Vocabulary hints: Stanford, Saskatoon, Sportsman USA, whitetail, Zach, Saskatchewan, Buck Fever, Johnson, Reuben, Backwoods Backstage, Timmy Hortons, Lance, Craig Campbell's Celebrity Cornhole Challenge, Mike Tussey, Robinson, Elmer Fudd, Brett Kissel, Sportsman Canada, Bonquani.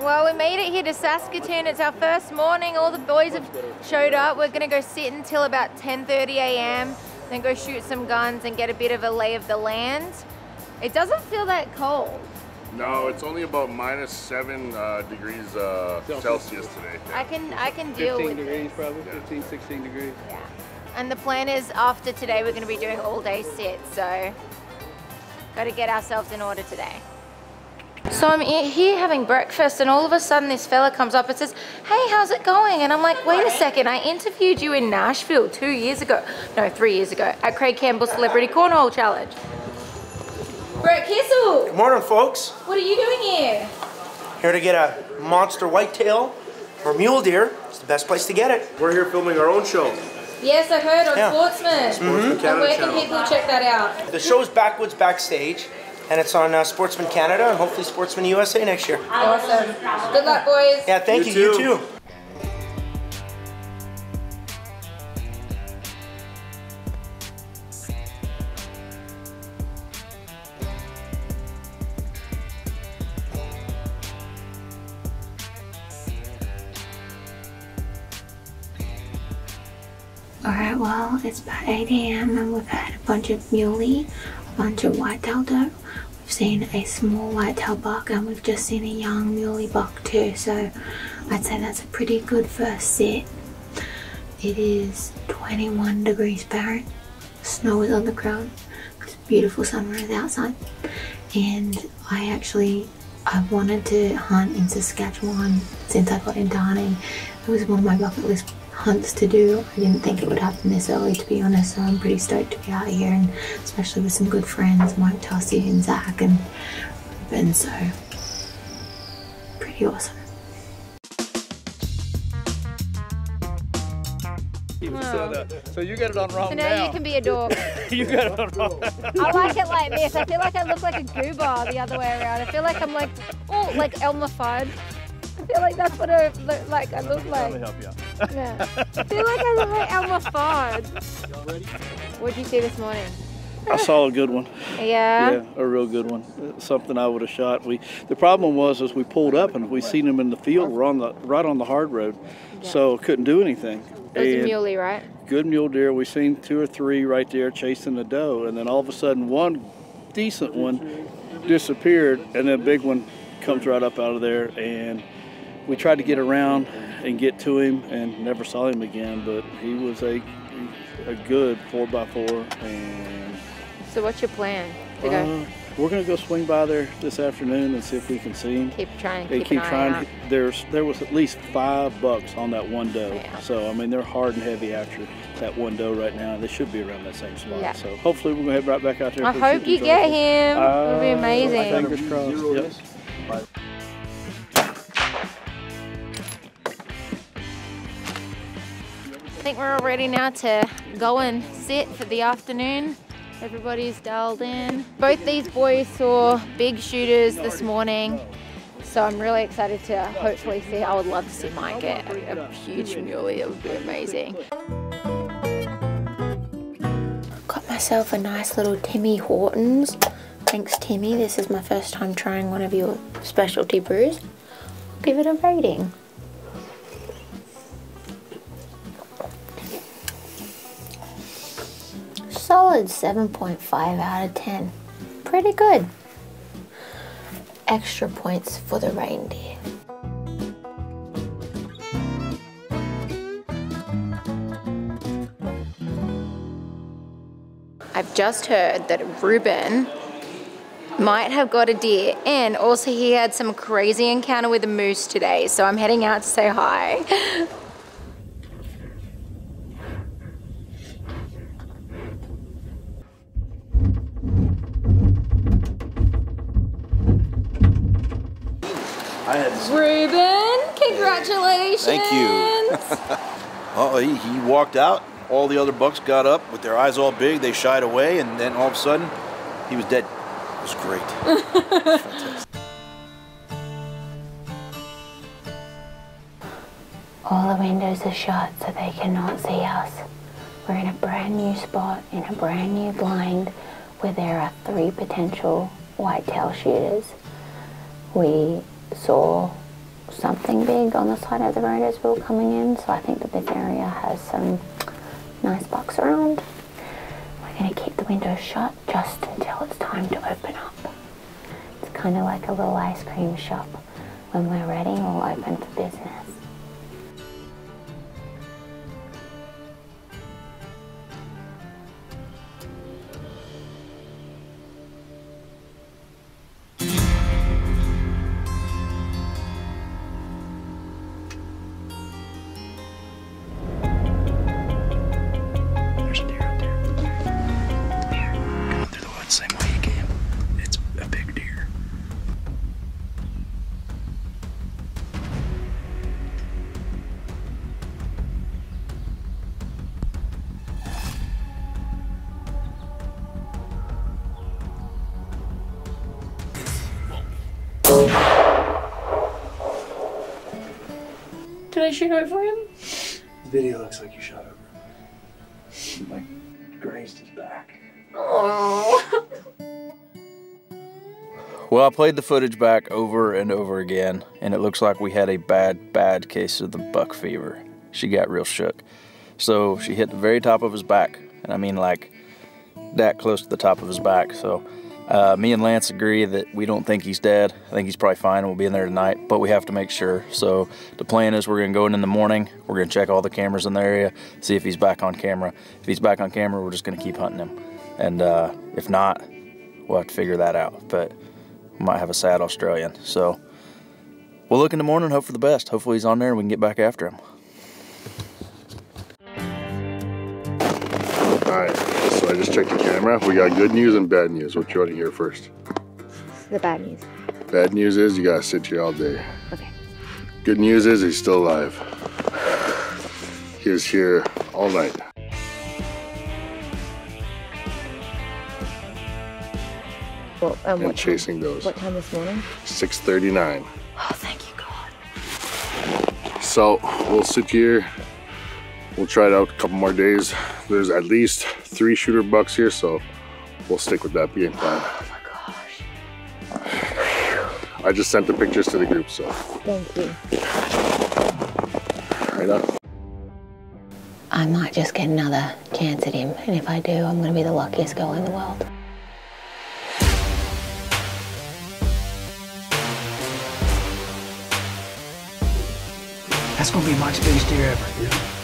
Well, we made it here to Saskatoon. It's our first morning. All the boys have showed up. We're going to go sit until about 10:30 a.m. then go shoot some guns and get a bit of a lay of the land. It doesn't feel that cold. No, it's only about -7 degrees Celsius today. Yeah. I can deal with 15 degrees probably, yeah. 15, 16 degrees. Yeah. And the plan is after today we're going to be doing all day sits, so got to get ourselves in order today. So I'm here having breakfast and all of a sudden this fella comes up and says, hey, how's it going? And I'm like, wait a second, I interviewed you in Nashville 3 years ago at Craig Campbell's Celebrity Cornhole Challenge. Brett Kissel! Good morning, folks. What are you doing here? Here to get a monster whitetail or mule deer. It's the best place to get it. We're here filming our own show. Yes, I heard on Sportsman. Sportsman Canada. And where can people check that out? The show's Backwoods Backstage. And it's on Sportsman Canada and hopefully Sportsman USA next year. Awesome. Good luck, boys. Yeah, thank you. You too. Alright, well, it's about 8 a.m. and we've had a bunch of muley, a bunch of whitetail doe. We've seen a small whitetail buck and we've just seen a young muley buck too, so I'd say that's a pretty good first sit. It is 21 degrees Fahrenheit, snow is on the ground, it's a beautiful sunrise outside, and I wanted to hunt in Saskatchewan since I got into hunting. It was one of my bucket list hunts to do. I didn't think it would happen this early, to be honest, so I'm pretty stoked to be out here, and especially with some good friends, Mike Tussey and Zach and Reuben, so pretty awesome. So you got it on wrong. So now you can be a dork. You got it on wrong. I like it like this. I feel like I look like a goober the other way around. I feel like I'm like, oh, like Elmer Fudd. I feel like that's what I look like. I look like. Let me help you out. Yeah. I feel like I look like Elmer Fudd. Y'all ready? What did you see this morning? I saw a good one. Yeah? Yeah, a real good one. Something I would have shot. The problem was is we pulled up and we seen them in the field. We're on the right on the hard road, yeah. So couldn't do anything. It was a muley, right? Good mule deer. We seen 2 or 3 right there chasing the doe, and then all of a sudden one decent one disappeared, and then a big one comes right up out of there, and we tried to get around and get to him and never saw him again, but he was a good 4x4. And so what's your plan to go? We're gonna go swing by there this afternoon and see if we can see him. Keep trying. There was at least 5 bucks on that one doe. Yeah. So I mean they're hard and heavy after that one doe right now. They should be around that same spot. Yeah. So hopefully we're gonna head right back out there. I hope you get him. It'll be amazing. Fingers crossed. Yep. I think we're all ready now to go and sit for the afternoon. Everybody's dialed in. Both these boys saw big shooters this morning, so I'm really excited to hopefully see. I would love to see Mike get a huge muley. It would be amazing. Got myself a nice little Timmy Hortons. Thanks, Timmy. This is my first time trying one of your specialty brews. I'll give it a rating. Solid 7.5 out of 10. Pretty good. Extra points for the reindeer. I've just heard that Reuben might have got a deer, and also he had some crazy encounter with a moose today, so I'm heading out to say hi. Reuben, congratulations! Thank you. He walked out. All the other bucks got up with their eyes all big. They shied away, and then all of a sudden, he was dead. It was great. It was fantastic. All the windows are shut, so they cannot see us. We're in a brand new spot in a brand new blind, where there are 3 potential whitetail shooters. We saw something big on the side of the road as well coming in, so I think that this area has some nice bucks around. We're going to keep the windows shut just until it's time to open up. It's kind of like a little ice cream shop. When we're ready, we'll open for business. Did I shoot over him? The video looks like you shot over him. Like, grazed his back. Oh. Well, I played the footage back over and over again, and it looks like we had a bad, bad case of the buck fever. She got real shook. So she hit the very top of his back, and I mean like that close to the top of his back. So me and Lance agree that we don't think he's dead. I think he's probably fine. We'll be in there tonight, but we have to make sure. So the plan is we're going to go in the morning. We're going to check all the cameras in the area, see if he's back on camera. If he's back on camera, we're just going to keep hunting him. And if not, we'll have to figure that out. But we might have a sad Australian. So we'll look in the morning and hope for the best. Hopefully he's on there and we can get back after him. All right. I just checked the camera. We got good news and bad news. What you want to hear first? The bad news. Bad news is you gotta sit here all day. Okay. Good news is he's still alive. He was here all night. Well, and chasing those. What time this morning? 6:39. Oh, thank you, God. So we'll sit here. We'll try it out a couple more days. There's at least 3 shooter bucks here, so we'll stick with that game plan. Oh my gosh. I just sent the pictures to the group, so. Thank you. Right on. I might just get another chance at him, and if I do, I'm gonna be the luckiest girl in the world. That's gonna be my biggest deer ever. Yeah.